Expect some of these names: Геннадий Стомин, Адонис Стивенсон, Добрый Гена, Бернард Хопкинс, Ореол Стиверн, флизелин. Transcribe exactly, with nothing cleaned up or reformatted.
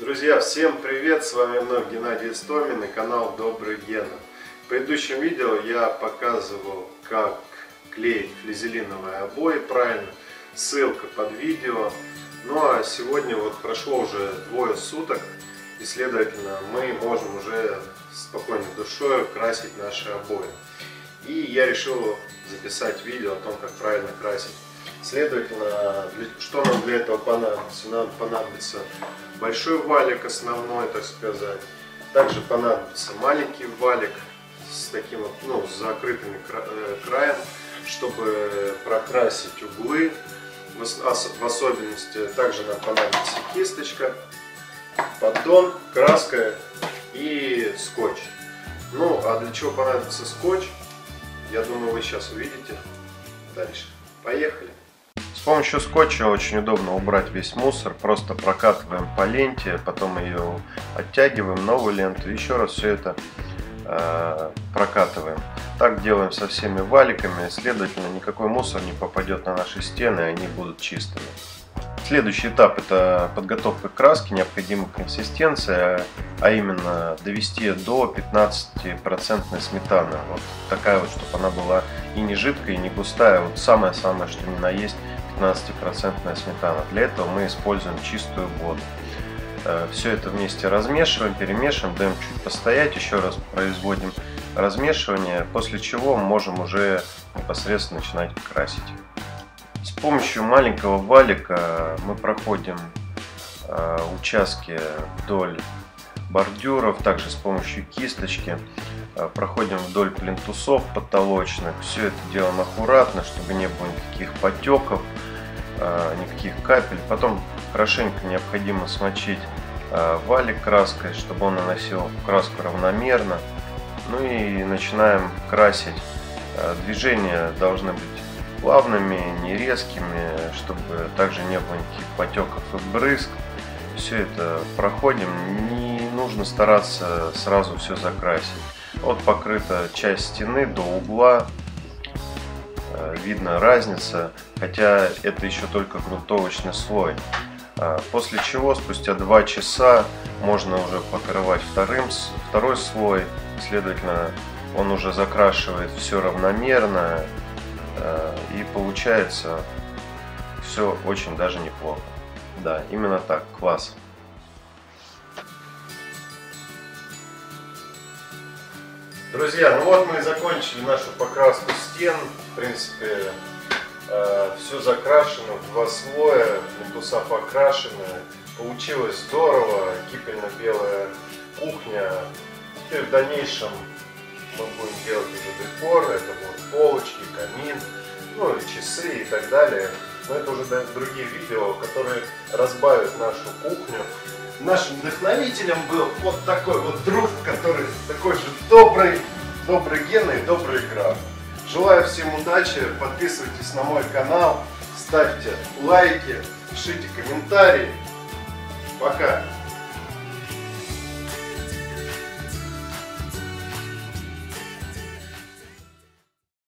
Друзья, всем привет! С вами вновь Геннадий Стомин и канал Добрый Гена. В предыдущем видео я показывал, как клеить флизелиновые обои правильно. Ссылка под видео. Ну а сегодня вот прошло уже двое суток, и следовательно мы можем уже спокойной душой красить наши обои. И я решил записать видео о том, как правильно красить. Следовательно, что нам для этого понадобится? Нам понадобится большой валик основной, так сказать. Также понадобится маленький валик с таким вот, ну, с закрытым краем, чтобы прокрасить углы. В особенности также нам понадобится кисточка, поддон, краска и скотч. Ну, а для чего понадобится скотч, я думаю, вы сейчас увидите. Дальше. Поехали. С помощью скотча очень удобно убрать весь мусор. Просто прокатываем по ленте, потом ее оттягиваем, новую ленту, еще раз все это э, прокатываем. Так делаем со всеми валиками, следовательно никакой мусор не попадет на наши стены, они будут чистыми. Следующий этап — это подготовка краски, необходима консистенция, а именно довести до пятнадцати процентов сметаны. Вот такая вот, чтобы она была и не жидкая, и не густая. Вот самое-самое, что ни на есть, пятнадцатипроцентная сметана. Для этого мы используем чистую воду. Все это вместе размешиваем, перемешиваем, даем чуть постоять, еще раз производим размешивание, после чего мы можем уже непосредственно начинать красить. С помощью маленького валика мы проходим участки вдоль бордюров, также с помощью кисточки проходим вдоль плинтусов потолочных. Все это делаем аккуратно, чтобы не было никаких потеков, никаких капель. Потом хорошенько необходимо смочить валик краской, чтобы он наносил краску равномерно. Ну и начинаем красить. Движения должны быть плавными, не резкими, чтобы также не было никаких потеков и брызг. Все это проходим, не нужно стараться сразу все закрасить. Вот покрыта часть стены до угла, видно разница, хотя это еще только грунтовочный слой. После чего спустя два часа можно уже покрывать вторым, второй слой, следовательно он уже закрашивает все равномерно. И получается все очень даже неплохо. Да, именно так, класс. Друзья, ну вот мы и закончили нашу покраску стен. В принципе, э, все закрашено в два слоя, плинтуса покрашены. Получилось здорово, кипельно-белая кухня. Теперь в дальнейшем мы будем делать уже декор, это будут полочки, камин, ну и часы и так далее. Но это уже другие видео, которые разбавят нашу кухню. Нашим вдохновителем был вот такой вот друг, который такой же добрый, добрый Гена и добрый граф. Желаю всем удачи, подписывайтесь на мой канал, ставьте лайки, пишите комментарии. Пока!